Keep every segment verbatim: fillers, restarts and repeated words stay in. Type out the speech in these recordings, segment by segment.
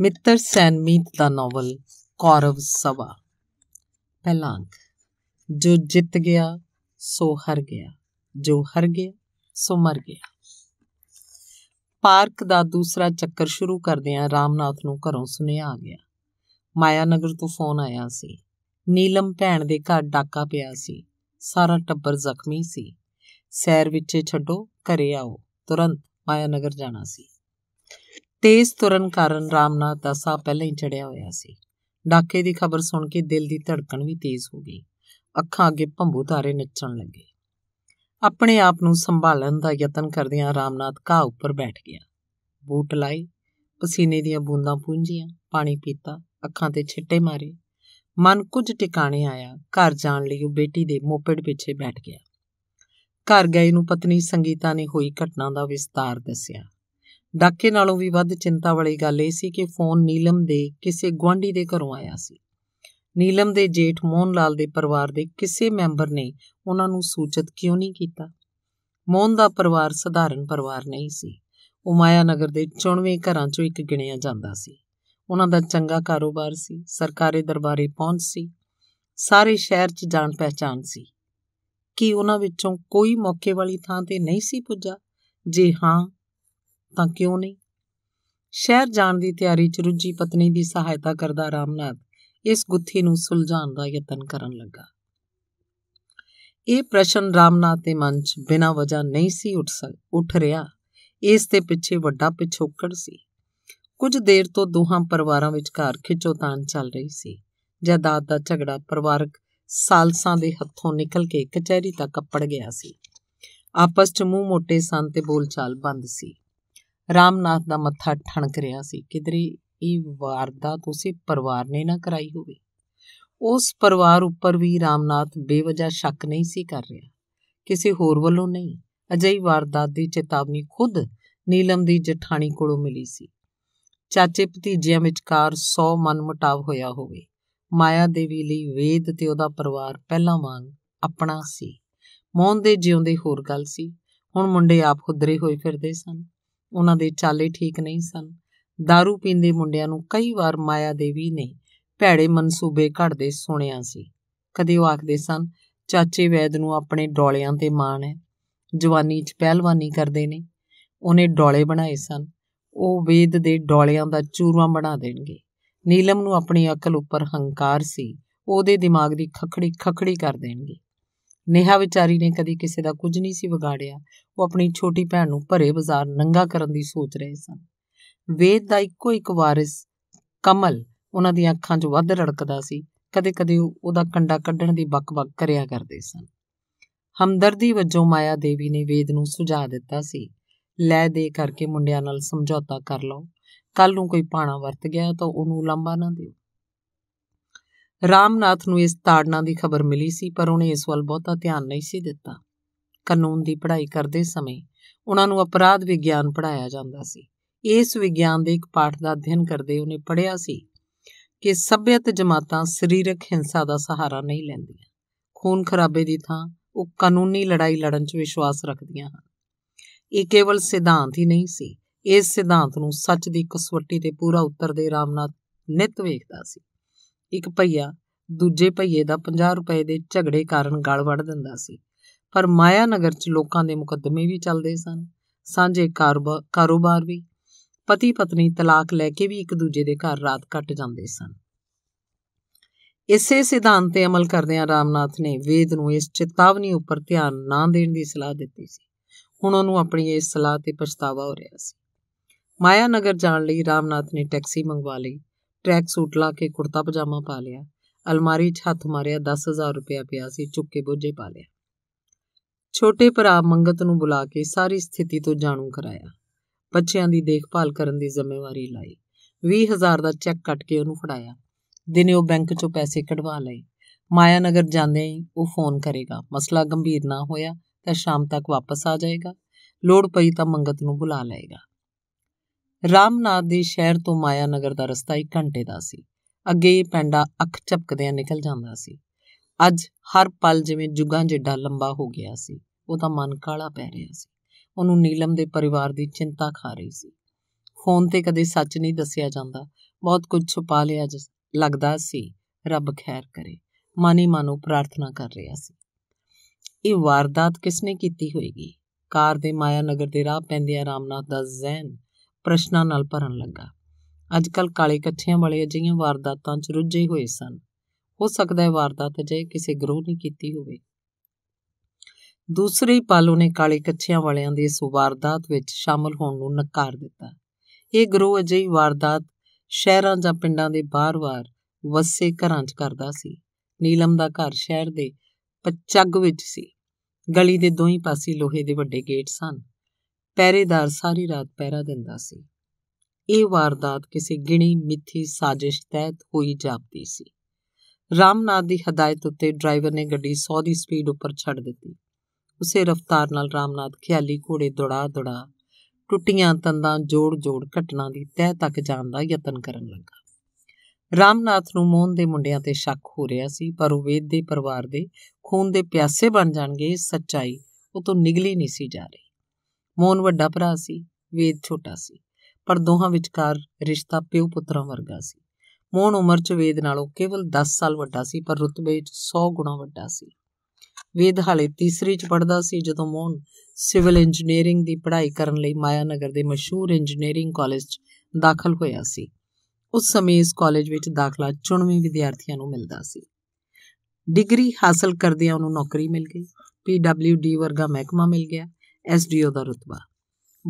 मित्तर सैन मीट द नावल कौरव सभा। पहला अंक, जो जित गया सो हर गया, जो हर गया सो मर गया। पार्क दा दूसरा चक्कर शुरू करदियां रामनाथ नूं घरों सुनेहा आ गया। माया नगर तो फोन आया सी। नीलम भैन दे घर डाका पिया सी। सारा टब्बर जख्मी सी। सैर विचे छड्डो, घरे आओ, तुरंत माया नगर जाना सी। तेज तुरन कारण रामनाथ का साह पहले ही चढ़िया होया सी। डाके की खबर सुन के दिल की धड़कन भी तेज हो गई। अखां अगे भंबू तारे नचन लगे। अपने आप नूं संभालन दा यतन करदियां रामनाथ घाह उपर बैठ गया। बूट लाए, पसीने दियां बूंदां पूंजियां, पानी पीता, अखां ते छिट्टे मारे। मन कुछ टिकाने आया। घर जाण लई ओह बेटी दे मोपेड पिछे बैठ गया। घर गए नूं पत्नी संगीता ने होई घटना दा विस्तार दस्सिया। डाके नालों भी वध चिंता वाली गल यह सी कि फोन नीलम दे किसी गुआढ़ी के घरों आया सी। नीलम दे जेठ मोहन लाल दे परिवार दे किसी मैंबर ने उन्हां नूं सूचित क्यों नहीं कीता। मोहन दा परिवार सधारण परिवार नहीं सी। उह माया नगर दे चुणवें घरां चों इक गिणिया जांदा सी। उन्हां दा चंगा कारोबार सी, सरकारी दरबारी पहुंच सी, सारे शहर च जाण पहचान सी। कि उन्हां विचों कोई मौके वाली थां ते नहीं सी पुज्जा? जे हाँ तां क्यों नहीं? शहर जाण दी तैयारी च रुझी पत्नी की सहायता करदा रामनाथ इस गुत्थी नूं सुलझाण दा यतन करन लगा। ये प्रश्न रामनाथ दे मन च बिना वजह नहीं सी उठ सक उठ रहा। इस दे पिछे वड्डा पिछोकड़ सी। कुछ देर तो दोहां परिवारां विचकार खिचोतान चल रही सी। जायदाद दा झगड़ा परिवारक सालसां दे हत्थों निकल के कचहरी तक अपड़ गया सी। आपस च मूँह मोटे सन ते बोलचाल बंद सी। रामनाथ का मत्था ठणक रहा सी। किधरे ये वारदात उस परिवार ने ना कराई होवे। उस परिवार उपर भी रामनाथ बेवजह शक नहीं सी कर रहा। किसी होर वालों नहीं। अजई वारदात की चेतावनी खुद नीलम की जठाणी कोलों मिली सी। चाचे भतीजियां विचकार सौ मन मुटाव होया होवे। माया देवी लई वेद ते उहदा परिवार पहला वांग अपना सी। मोहन दे जिउंदे होर गल सी। हुण मुंडे आप हुदरे होए फिरदे सन। उन्हां दे चाले ठीक नहीं सन। दारू पींदे मुंडियां नूं कई बार माया देवी ने भैड़े मनसूबे घड़दे सुणिया सी। कदे ओह आखदे सन, चाचे वैद नूं अपने डौलियां ते माण है, जवानी च पहलवानी करदे ने, उहने डौले बनाए सन, ओह वेद दे डौलियां दा चूरवा बना देणगे। नीलम नूं अपनी अकल उपर हंकार सी, ओहदे दिमाग दी खखड़ी खखड़ी कर देणगे। नेहा विचारी ने कदी किसी का कुछ नहीं सी ਵਿਗਾੜਿਆ। वो अपनी छोटी भैन नूं भरे बाजार नंगा करन दी सोच रहे सन। वेद दा इक्को एक वारिस कमल उन्हां दीआं अखां चों वध रड़कदा सी। कदे कदे उहदा कंडा कड्ढण दी बक-बक करिया करदे सन। हमदर्दी वजों माया देवी ने वेद नूं सुझा दित्ता सी, लै दे करके मुंडियां नाल समझौता कर लओ। कल नूं कोई पाणा वरत गया तां उहनूं लांभा ना दिओ। रामनाथ नूं इस ताड़ना की खबर मिली सी, पर उन्हें इस वाल बहुता ध्यान नहीं सी दिता। कानून की पढ़ाई करते समय उन्होंने अपराध विग्यान पढ़ाया जाता सी। इस विग्यान के एक पाठ का अध्ययन करते उन्हें पढ़िया सी कि सभ्यत जमातां शरीरक हिंसा का सहारा नहीं लैंदियां। खून खराबे की थां वह कानूनी लड़ाई लड़न च विश्वास रखदियां हन। ये केवल सिद्धांत ही नहीं सी। इस सिद्धांत नूं सच की कसवटी ते पूरा उतरदे रामनाथ नित वेखदा सी। एक भईया दूजे भईए का पचास रुपए के झगड़े कारण गल वड़ दिंदा सी। पर माया नगर च लोकां दे मुकदमे भी चलते सन, सांझे कारोबार कारोबार भी। पति पत्नी तलाक लैके भी एक दूजे के घर रात कट जाते सन। इसे सिद्धांत ते अमल करदियां रामनाथ ने वेद नूं इस चेतावनी उपर ध्यान ना देण दी सलाह दित्ती सी। हुण उहनूं अपनी इस सलाह ते पछतावा हो रहा सी। माया नगर जाण लई रामनाथ ने टैक्सी मंगवा लई। ट्रैक सूट ला के कुर्ता पजामा पा लिया। अलमारी च हथ मारिया, दस हज़ार रुपया पिया सी, चुक के बोझे पा लिया। छोटे भरा मंगत नूं बुला के सारी स्थिति तो जाणू कराया। बच्चों की देखभाल करन दी जिम्मेवारी लाई। भी हज़ार का चैक कट के उन्होंने फड़ाया। दिने वह बैंक चों पैसे कढ़वा लए। माया नगर जांदे ही वह फोन करेगा। मसला गंभीर ना होया तो शाम तक वापस आ जाएगा। लोड़ पई तो मंगत नूं बुला लेगा। रामनाथ दे शहर तो माया नगर का रस्ता एक घंटे का सी। अगे ये पेंडा अख झपकदियां निकल जाता सी। अज हर पल जिवें जुगां जिड्डा लंबा हो गया सी। उहदा मन काला पै रहा सी। उहनूं नीलम दे परिवार की चिंता खा रही सी। फोन ते कदे सच नहीं दसिया जाता, बहुत कुछ छुपा लिया लगता सी। रब खैर करे, मन ही मानो प्रार्थना कर रहा सी। ये वारदात किसने कीती होएगी? कार दे माया नगर दे राह पैंदिया रामनाथ दा जहन प्रश्नां नाल भरन लगा। अजकल काले कच्छियां वाले अजिहियां वारदातां च रुझे हुए सन। हो सकता है वारदात अजे किसी गिरोह ने कीती होवे। दूसरे ही पल उन्हें काले कच्छियां वालियां दी इस वारदात विच शामिल होण नूं नकार दिता। ये गिरोह अजे वारदात शहरां जां पिंडां दे बार-बार वसे घरां च करदा सी। नीलम दा घर शहर दे पचग विच सी। गली दे दोहीं पासे लोहे दे वड्डे गेट सन। पहरेदार सारी रात पहरा दिंदा सी। इह वारदात किसी गिणी मिथी साजिश तहत होई जापदी सी। रामनाथ दी हदायत उत्ते ड्राइवर ने गड्डी सौ दी स्पीड उपर छड़ दित्ती। उसे रफ्तार नाल रामनाथ ख्याली घोड़े दौड़ा दौड़ा टुट्टियां तंदां जोड़ जोड़ घटना दी तह तक जाण दा यतन करन लगा। रामनाथ नूं मोहन दे मुंडियां ते शक हो रहा सी, पर वेद दे परिवार दे खून दे प्यासे बन जाणगे सच्चाई उह तों निगली नहीं सी जा रही। मोहन वड्डा भरा सी, वेद छोटा सी, पर दोहां विचकार रिश्ता प्यो पुत्रां वर्गा सी। मोहन उमर च वेद नालों केवल दस साल वड्डा सी, पर रुतबे च सौ गुणा वड्डा सी। वेद हाले तीसरी च पढ़दा सी जदों मोहन सिविल इंजीनियरिंग की पढ़ाई करने लई माया नगर के मशहूर इंजीनियरिंग कॉलेज च दाखिल होया सी। उस समय इस कॉलेज विच दाखला चुनवी विद्यार्थियों नूं मिलदा सी। डिग्री हासिल करदियां उन्होंने नौकरी मिल गई। पी डबल्यू डी वर्गा महकमा मिल गया। एस डी ओ का रुतबा।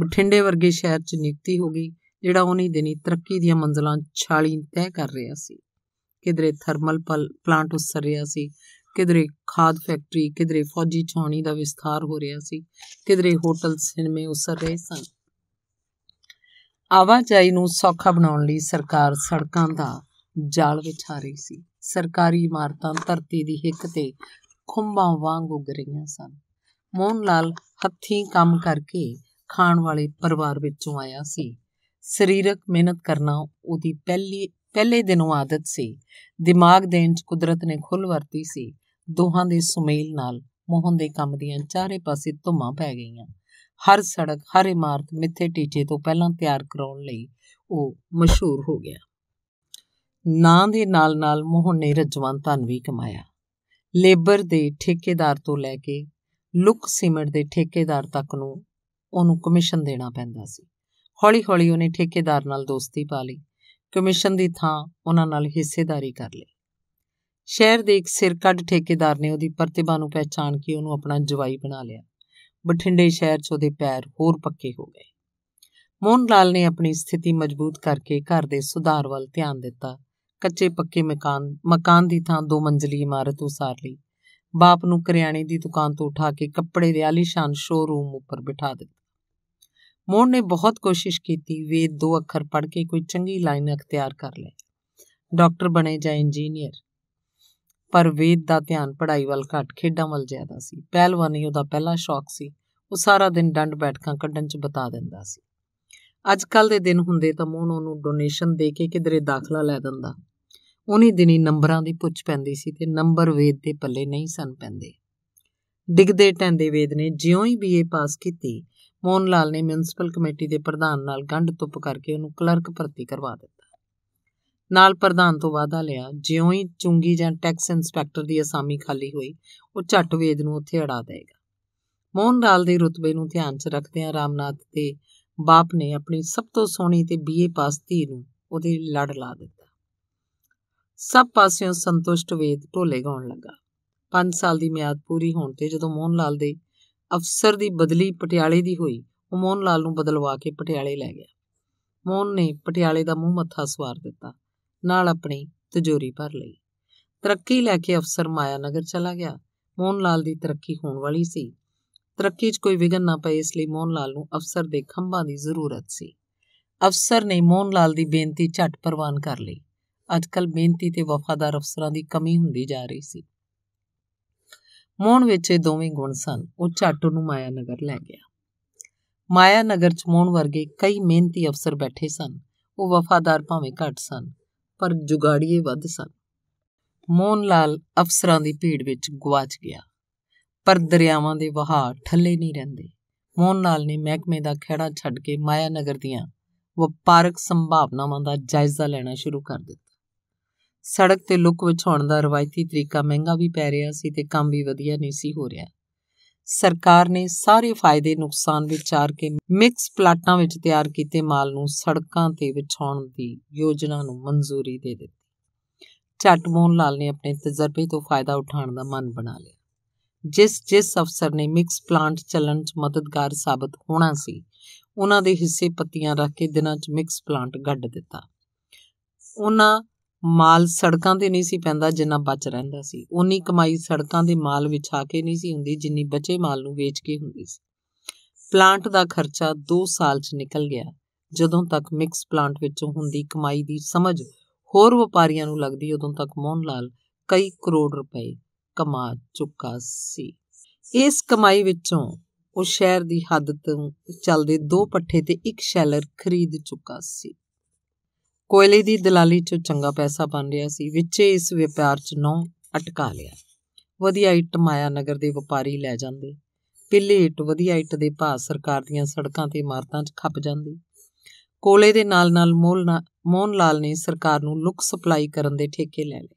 बठिंडे वर्गे शहर च नियुक्ति हो गई, जिहड़ा उन्हीं दिनी तरक्की दीआं मंजिलां छाली तय कर रहा सी। किधरे थर्मल पल प्लांट उसर रहा सी, किधरे खाद फैक्टरी, किधरे फौजी छावनी का विस्तार हो रहा सी, किधरे होटल सिनेमे उसर रहे सन। आवाजाही नूं सौखा बनाउण लई सरकार सड़कां दा जाल विछा रही सी। सरकारी इमारतां धरती दी हिक ते खुंबां वांग उग रहीआं सन। मोहन लाल हत्थीं काम करके खाण वाले परिवार विचों आया सी। सरीरक मेहनत करना उहदी पहली पहले दिनों आदत सी। दिमाग देण च कुदरत ने खुल वरती सी। दोहां दे सुमेल नाल मोहन दे काम दीआं चारे पासे धुम्मां पै गईआं। हर सड़क, हर इमारत मिथे टीचे तो पहलां तैयार कराउण लई ओह मशहूर हो गया। नां दे नाल नाल मोहन ने रजवान धन भी कमाया। लेबर दे ठेकेदार तो लैके लुक सीमेंट दे ठेकेदार तक नूं उहनूं कमीशन देना पैंदा सी। हौली हौली उहने ठेकेदार नाल दोस्ती पा लई। कमीशन दी थां उहनां नाल हिस्सेदारी कर लई। शहर दे इक सिरकट ठेकेदार ने उहदी प्रतिभा नूं पहचान के उहनूं अपना जवाई बना लिया। बठिंडे शहर च उहदे पैर होर पक्के हो गए। मोहन लाल ने अपनी स्थिति मजबूत करके घर दे सुधार वाल ध्यान दिता। कच्चे पक्के मकान मकान दी थां दो मंजिली इमारत उसार लई। बाप नूं करियाने दी दुकान तो उठा के कपड़े दे आलीशान शोरूम उपर बिठा दिता। मोहन ने बहुत कोशिश की। वेद दो अखर पढ़ के कोई चंगी लाइन अख्तियार कर ले, डॉक्टर बने जां इंजीनियर, पर वेद का ध्यान पढ़ाई वाल घट खेडा वाल ज्यादा सी। पहलवानी उहदा पहला शौक सी। वह सारा दिन डंड बैठकां कड्ढण च बिता दिंदा सी। अजकल दे दिन हुंदे तां मोहन उहनूं डोनेशन दे के किधरे दाखला लै दिंदा। उन्हीं दिनी नंबरां दी पुछ पैंदी सी ते नंबर वेद दे पल्ले नहीं सन पैंदे। डिगदे टैंदे वेद ने जिउं ही बी ए पास कीती, मोहन लाल ने म्यूनसिपल कमेटी दे प्रधान नाल गंढ तुप करके उहनूं क्लर्क भर्ती करवा दित्ता। नाल प्रधान तो वादा लिया। जिउं ही चुंगी जां टैक्स इंस्पैक्टर दी असामी खाली होई, उह झट वेद नूं उत्थे अड़ा देगा। मोहन लाल दे रुतबे नूं ध्यान च रखदिआं रामनाथ दे बाप ने अपनी सब तो सोहणी ते बी ए पास धी नूं उहदे लड़ ला दित्ता। सब पासियों संतुष्ट वेद ढोले गाउण लगा। पंज साल दी मियाद पूरी होण ते जदों मोहन लाल दे अफसर दी बदली पटियाले दी होई, उह मोहन लाल नूं बदलवा के पटियाले लै गया। मोहन ने पटियाले दा मूँह मत्था सवार दित्ता, नाल अपनी तिजोरी भर लई। तरक्की लैके अफसर माया नगर चला गया। मोहन लाल की तरक्की होने वाली सी। तरक्की च कोई विघन ना पए, इसलिए मोहन लाल नूं अफसर दे खंभां की जरूरत सी। अफसर ने मोहन लाल की बेनती झट प्रवान कर लई। अजकल बेनती ते वफादार अफसरां की कमी हुंदी जा रही सी। मोहन विच इह दोवें गुण सन। उह झट नूं माया नगर लै गया। माया नगर च मोहन वर्गे कई मेहनती अफसर बैठे सन। वह वफादार भावें घट सन, पर जुगाड़िए वध सन। मोहन लाल अफसरां दी भीड़ विच गुआच गया, पर दरियावां दे वहा ठल्ले नहीं रहिंदे। मोहन लाल ने महकमे दा खैड़ा छड्ड के माया नगर दीआं ਵਪਾਰਕ ਸੰਭਾਵਨਾਵਾਂ ਦਾ ਜਾਇਜ਼ਾ ਲੈਣਾ ਸ਼ੁਰੂ ਕਰ ਦਿੱਤਾ। ਸੜਕ ਤੇ ਲੁੱਕ ਵਿਛਾਉਣ ਦਾ ਰਵਾਇਤੀ ਤਰੀਕਾ ਮਹਿੰਗਾ ਵੀ ਪੈ ਰਿਹਾ ਸੀ ਤੇ ਕੰਮ ਵੀ ਵਧੀਆ ਨਹੀਂ ਸੀ ਹੋ ਰਿਹਾ। ਸਰਕਾਰ ਨੇ ਸਾਰੇ ਫਾਇਦੇ ਨੁਕਸਾਨ ਵਿਚਾਰ ਕੇ ਮਿਕਸ ਪਲਾਟਾਂ ਵਿੱਚ ਤਿਆਰ ਕੀਤੇ ਮਾਲ ਨੂੰ ਸੜਕਾਂ ਤੇ ਵਿਛਾਉਣ ਦੀ ਯੋਜਨਾ ਨੂੰ ਮਨਜ਼ੂਰੀ ਦੇ ਦਿੱਤੀ। ਝੱਟ ਮੋਹਨ ਲਾਲ ਨੇ ਆਪਣੇ ਤਜਰਬੇ ਤੋਂ ਫਾਇਦਾ ਉਠਾਉਣ ਦਾ ਮਨ ਬਣਾ ਲਿਆ। ਜਿਸ ਜਿਸ ਅਫਸਰ ਨੇ ਮਿਕਸ ਪਲਾਂਟ ਚੱਲਣ 'ਚ ਮਦਦਗਾਰ ਸਾਬਤ ਹੋਣਾ ਸੀ, ਉਹਨਾਂ ਦੇ ਹਿੱਸੇ ਪੱਤੀਆਂ ਰੱਖ ਕੇ ਦਿਨਾਂ 'ਚ ਮਿਕਸ ਪਲਾਂਟ ਗੱਡ ਦਿੱਤਾ। ਉਹਨਾਂ ਮਾਲ ਸੜਕਾਂ 'ਤੇ ਨਹੀਂ ਸੀ ਪੈਂਦਾ ਜਿੰਨਾ ਬਚ ਰਹਿੰਦਾ ਸੀ। ਉਨੀ ਕਮਾਈ ਸੜਕਾਂ ਦੇ ਮਾਲ ਵਿਛਾ ਕੇ ਨਹੀਂ ਸੀ ਹੁੰਦੀ ਜਿੰਨੀ ਬਚੇ ਮਾਲ ਨੂੰ ਵੇਚ ਕੇ ਹੁੰਦੀ ਸੀ। ਪਲਾਂਟ ਦਾ ਖਰਚਾ ਦੋ ਸਾਲ 'ਚ ਨਿਕਲ ਗਿਆ। ਜਦੋਂ ਤੱਕ ਮਿਕਸ ਪਲਾਂਟ ਵਿੱਚੋਂ ਹੁੰਦੀ ਕਮਾਈ ਦੀ ਸਮਝ ਹੋਰ ਵਪਾਰੀਆਂ ਨੂੰ ਲੱਗਦੀ, ਉਦੋਂ ਤੱਕ ਮੋਹਨ ਲਾਲ ਕਈ ਕਰੋੜ ਰੁਪਏ ਕਮਾ ਚੁੱਕਾ ਸੀ। ਇਸ ਕਮਾਈ ਵਿੱਚੋਂ ਉਹ ਸ਼ਹਿਰ ਦੀ ਹੱਦ ਤੋਂ ਚੱਲਦੇ ਦੋ ਪੱਠੇ ਤੇ ਇੱਕ ਸ਼ੈਲਰ ਖਰੀਦ ਚੁੱਕਾ ਸੀ। ਕੋਇਲੇ ਦੀ ਦਲਾਲੀ 'ਚੋਂ ਚੰਗਾ ਪੈਸਾ ਬਣ ਰਿਹਾ ਸੀ। ਵਿੱਚੇ ਇਸ ਵਪਾਰ 'ਚ ਨਹੁੰ ਅਟਕਾ ਲਿਆ। ਵਧੀਆ ਇੱਟ ਮਾਇਆ ਨਗਰ ਦੇ ਵਪਾਰੀ ਲੈ ਜਾਂਦੇ। ਪਿੱਲੇ ਇੱਟ ਵਧੀਆ ਇੱਟ ਦੇ ਭਾਅ ਸਰਕਾਰ ਦੀਆਂ ਸੜਕਾਂ ਤੇ ਇਮਾਰਤਾਂ 'ਚ ਖੱਪ ਜਾਂਦੀ। ਕੋਲੇ ਦੇ ਨਾਲ ਨਾਲ ਮੋਹਨ ਲਾਲ ਨੇ ਸਰਕਾਰ ਨੂੰ ਲੁੱਕ ਸਪਲਾਈ ਕਰਨ ਦੇ ਠੇਕੇ ਲੈ ਲਏ।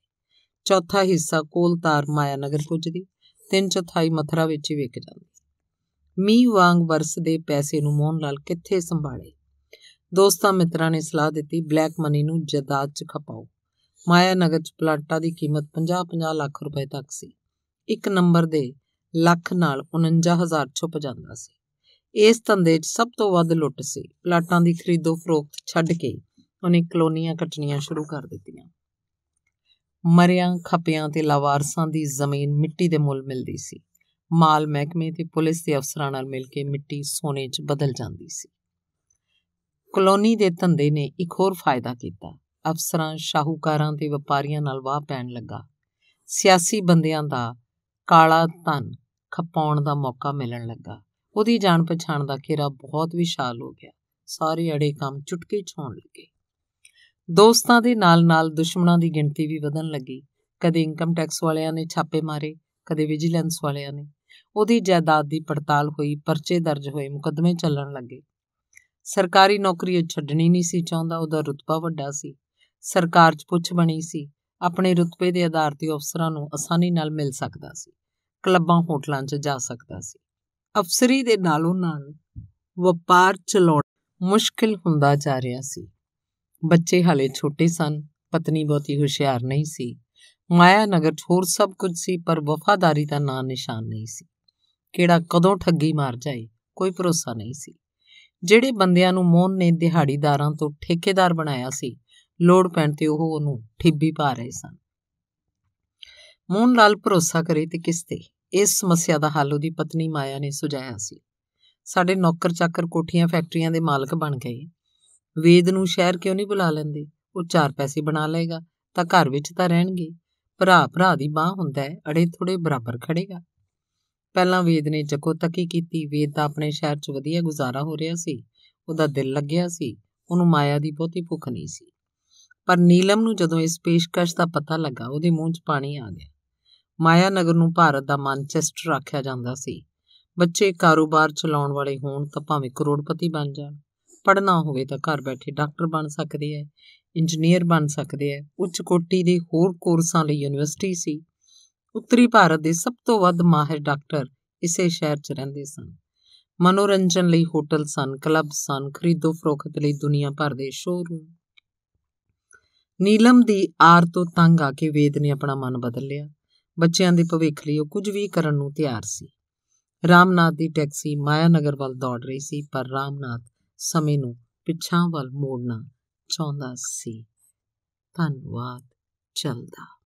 ਚੌਥਾ ਹਿੱਸਾ ਕੋਲ ਤਾਰ ਮਾਇਆ ਨਗਰ ਪੁੱਜਦੀ, ਤਿੰਨ ਚੌਥਾਈ ਮਥਰਾ ਵਿੱਚ ਹੀ ਵਿਕ ਜਾਂਦੀ। ਮੀਂਹ ਵਾਂਗ ਵਰਸਦੇ ਪੈਸੇ ਨੂੰ ਮੋਹਨ ਲਾਲ ਕਿੱਥੇ ਸੰਭਾਲੇ? ਦੋਸਤਾਂ ਮਿੱਤਰਾਂ ਨੇ ਸਲਾਹ ਦਿੱਤੀ, ਬਲੈਕ ਮਨੀ ਨੂੰ ਜਾਇਦਾਦ 'ਚ ਖਪਾਓ। ਮਾਇਆ ਨਗਰ 'ਚ ਪਲਾਟਾਂ ਦੀ ਕੀਮਤ ਪੰਜਾਹ ਪੰਜਾਹ ਲੱਖ ਰੁਪਏ ਤੱਕ ਸੀ। ਇੱਕ ਨੰਬਰ ਦੇ ਲੱਖ ਨਾਲ ਉਣੰਜਾ ਹਜ਼ਾਰ ਛੁੱਪ ਜਾਂਦਾ ਸੀ। ਇਸ ਧੰਦੇ 'ਚ ਸਭ ਤੋਂ ਵੱਧ ਲੁੱਟ ਸੀ। ਪਲਾਟਾਂ ਦੀ ਖਰੀਦੋ ਫਰੋਖਤ ਛੱਡ ਕੇ ਉਹਨੇ ਕਲੋਨੀਆਂ ਕੱਟਣੀਆਂ ਸ਼ੁਰੂ ਕਰ ਦਿੱਤੀਆਂ। ਮਰਿਆਂ ਖਪਿਆਂ ਤੇ ਲਾਵਾਰਸਾਂ ਦੀ ਜ਼ਮੀਨ ਮਿੱਟੀ ਦੇ ਮੁੱਲ ਮਿਲਦੀ ਸੀ। ਮਾਲ ਮਹਿਕਮੇ ਤੇ ਪੁਲਿਸ ਦੇ ਅਫਸਰਾਂ ਨਾਲ ਮਿਲ ਕੇ ਮਿੱਟੀ ਸੋਨੇ 'ਚ ਬਦਲ ਜਾਂਦੀ ਸੀ। ਕਲੋਨੀ ਦੇ ਧੰਦੇ ਨੇ ਇੱਕ ਹੋਰ ਫਾਇਦਾ ਕੀਤਾ। ਅਫਸਰਾਂ, ਸ਼ਾਹੂਕਾਰਾਂ ਤੇ ਵਪਾਰੀਆਂ ਨਾਲ ਵਾਹ ਪੈਣ ਲੱਗਾ। ਸਿਆਸੀ ਬੰਦਿਆਂ ਦਾ ਕਾਲਾ ਧਨ ਖਪਾਉਣ ਦਾ ਮੌਕਾ ਮਿਲਣ ਲੱਗਾ। ਉਹਦੀ ਜਾਣ ਪਛਾਣ ਦਾ ਘੇਰਾ ਬਹੁਤ ਵਿਸ਼ਾਲ ਹੋ ਗਿਆ। ਸਾਰੇ ਅੜੇ ਕੰਮ ਚੁਟਕੀ 'ਚ ਹੋਣ ਲੱਗੇ। ਦੋਸਤਾਂ ਦੇ ਨਾਲ ਨਾਲ ਦੁਸ਼ਮਣਾਂ ਦੀ ਗਿਣਤੀ ਵੀ ਵਧਣ ਲੱਗੀ। ਕਦੇ ਇਨਕਮ ਟੈਕਸ ਵਾਲਿਆਂ ਨੇ ਛਾਪੇ ਮਾਰੇ, ਕਦੇ ਵਿਜੀਲੈਂਸ ਵਾਲਿਆਂ ਨੇ। ਉਹਦੀ ਜਾਇਦਾਦ ਦੀ ਪੜਤਾਲ ਹੋਈ, ਪਰਚੇ ਦਰਜ ਹੋਏ, ਮੁਕੱਦਮੇ ਚੱਲਣ ਲੱਗੇ। ਸਰਕਾਰੀ ਨੌਕਰੀ ਉਹ ਛੱਡਣੀ ਨਹੀਂ ਸੀ ਚਾਹੁੰਦਾ। ਉਹਦਾ ਰੁਤਬਾ ਵੱਡਾ ਸੀ, ਸਰਕਾਰ 'ਚ ਪੁੱਛ ਬਣੀ ਸੀ। ਆਪਣੇ ਰੁਤਬੇ ਦੇ ਆਧਾਰ 'ਤੇ ਅਫਸਰਾਂ ਨੂੰ ਆਸਾਨੀ ਨਾਲ ਮਿਲ ਸਕਦਾ ਸੀ, ਕਲੱਬਾਂ ਹੋਟਲਾਂ 'ਚ ਜਾ ਸਕਦਾ ਸੀ। ਅਫਸਰੀ ਦੇ ਨਾਲੋਂ ਨਾਲ ਵਪਾਰ ਚਲਾਉਣਾ ਮੁਸ਼ਕਿਲ ਹੁੰਦਾ ਜਾ ਰਿਹਾ ਸੀ। ਬੱਚੇ ਹਾਲੇ ਛੋਟੇ ਸਨ, ਪਤਨੀ ਬਹੁਤੀ ਹੁਸ਼ਿਆਰ ਨਹੀਂ ਸੀ। ਮਾਇਆ ਨਗਰ 'ਚ ਹੋਰ ਸਭ ਕੁਝ ਸੀ, ਪਰ ਵਫਾਦਾਰੀ ਦਾ ਨਾਂ ਨਿਸ਼ਾਨ ਨਹੀਂ ਸੀ। ਕਿਹੜਾ ਕਦੋਂ ਠੱਗੀ ਮਾਰ ਜਾਏ, ਕੋਈ ਭਰੋਸਾ ਨਹੀਂ ਸੀ। ਜਿਹੜੇ ਬੰਦਿਆਂ ਨੂੰ ਮੋਹਨ ਨੇ ਦਿਹਾੜੀਦਾਰਾਂ ਤੋਂ ਠੇਕੇਦਾਰ ਬਣਾਇਆ ਸੀ, ਲੋੜ ਪੈਣ 'ਤੇ ਉਹ ਉਹਨੂੰ ਠਿੱਬੀ ਪਾ ਰਹੇ ਸਨ। ਮੋਹਨ ਲਾਲ ਭਰੋਸਾ ਕਰੇ ਤੇ ਕਿਸ 'ਤੇ? ਇਸ ਸਮੱਸਿਆ ਦਾ ਹੱਲ ਉਹਦੀ ਪਤਨੀ ਮਾਇਆ ਨੇ ਸੁਝਾਇਆ ਸੀ। ਸਾਡੇ ਨੌਕਰ ਚਾਕਰ ਕੋਠੀਆਂ ਫੈਕਟਰੀਆਂ ਦੇ ਮਾਲਕ ਬਣ ਗਏ। ਵੇਦ ਨੂੰ ਸ਼ਹਿਰ ਕਿਉਂ ਨਹੀਂ ਬੁਲਾ ਲੈਂਦੇ? ਉਹ ਚਾਰ ਪੈਸੇ ਬਣਾ ਲਏਗਾ ਤਾਂ ਘਰ ਵਿੱਚ ਤਾਂ ਰਹਿਣਗੇ। ਭਰਾ ਭਰਾ ਦੀ ਬਾਂਹ ਹੁੰਦਾ ਹੈ, ਅੜੇ ਥੋੜ੍ਹੇ ਬਰਾਬਰ ਖੜੇਗਾ। ਪਹਿਲਾਂ ਵੇਦ ਨੇ ਜੱਕੋ ਤੱਕੀ ਕੀਤੀ। ਵੇਦ ਦਾ ਆਪਣੇ ਸ਼ਹਿਰ 'ਚ ਵਧੀਆ ਗੁਜ਼ਾਰਾ ਹੋ ਰਿਹਾ ਸੀ, ਉਹਦਾ ਦਿਲ ਲੱਗਿਆ ਸੀ, ਉਹਨੂੰ ਮਾਇਆ ਦੀ ਬਹੁਤੀ ਭੁੱਖ ਨਹੀਂ ਸੀ। ਪਰ ਨੀਲਮ ਨੂੰ ਜਦੋਂ ਇਸ ਪੇਸ਼ਕਸ਼ ਦਾ ਪਤਾ ਲੱਗਾ, ਉਹਦੇ ਮੂੰਹ 'ਚ ਪਾਣੀ ਆ ਗਿਆ। ਮਾਇਆ ਨਗਰ ਨੂੰ ਭਾਰਤ ਦਾ ਮਾਨਚੈਸਟਰ ਆਖਿਆ ਜਾਂਦਾ ਸੀ। ਬੱਚੇ ਕਾਰੋਬਾਰ ਚਲਾਉਣ ਵਾਲੇ ਹੋਣ ਤਾਂ ਭਾਵੇਂ ਕਰੋੜਪਤੀ ਬਣ ਜਾਣ, ਪੜ੍ਹਨਾ ਹੋਵੇ ਤਾਂ ਘਰ ਬੈਠੇ ਡਾਕਟਰ ਬਣ ਸਕਦੇ ਹੈ, ਇੰਜੀਨੀਅਰ ਬਣ ਸਕਦੇ ਹੈ। ਉੱਚ ਕੋਟੀ ਦੇ ਹੋਰ ਕੋਰਸਾਂ ਲਈ ਯੂਨੀਵਰਸਿਟੀ ਸੀ। ਉੱਤਰੀ ਭਾਰਤ ਦੇ ਸਭ ਤੋਂ ਵੱਧ ਮਾਹਿਰ ਡਾਕਟਰ ਇਸੇ ਸ਼ਹਿਰ 'ਚ ਰਹਿੰਦੇ ਸਨ। ਮਨੋਰੰਜਨ ਲਈ ਹੋਟਲ ਸਨ, ਕਲੱਬ ਸਨ, ਖਰੀਦੋ ਫਰੋਖਤ ਲਈ ਦੁਨੀਆ ਭਰ ਦੇ ਸ਼ੋਅਰੂਮ। ਨੀਲਮ ਦੀ ਆਰ ਤੋਂ ਤੰਗ ਆ ਕੇ ਵੇਦ ਨੇ ਆਪਣਾ ਮਨ ਬਦਲ ਲਿਆ। ਬੱਚਿਆਂ ਦੇ ਭਵਿੱਖ ਲਈ ਉਹ ਕੁਝ ਵੀ ਕਰਨ ਨੂੰ ਤਿਆਰ ਸੀ। ਰਾਮਨਾਥ ਦੀ ਟੈਕਸੀ ਮਾਇਆ ਨਗਰ ਵੱਲ ਦੌੜ ਰਹੀ ਸੀ, ਪਰ ਰਾਮਨਾਥ ਸਮੇਂ ਨੂੰ ਪਿੱਛਾਂ ਵੱਲ ਮੋੜਨਾ ਚਾਹੁੰਦਾ ਸੀ। ਧੰਨਵਾਦ। ਚੱਲਦਾ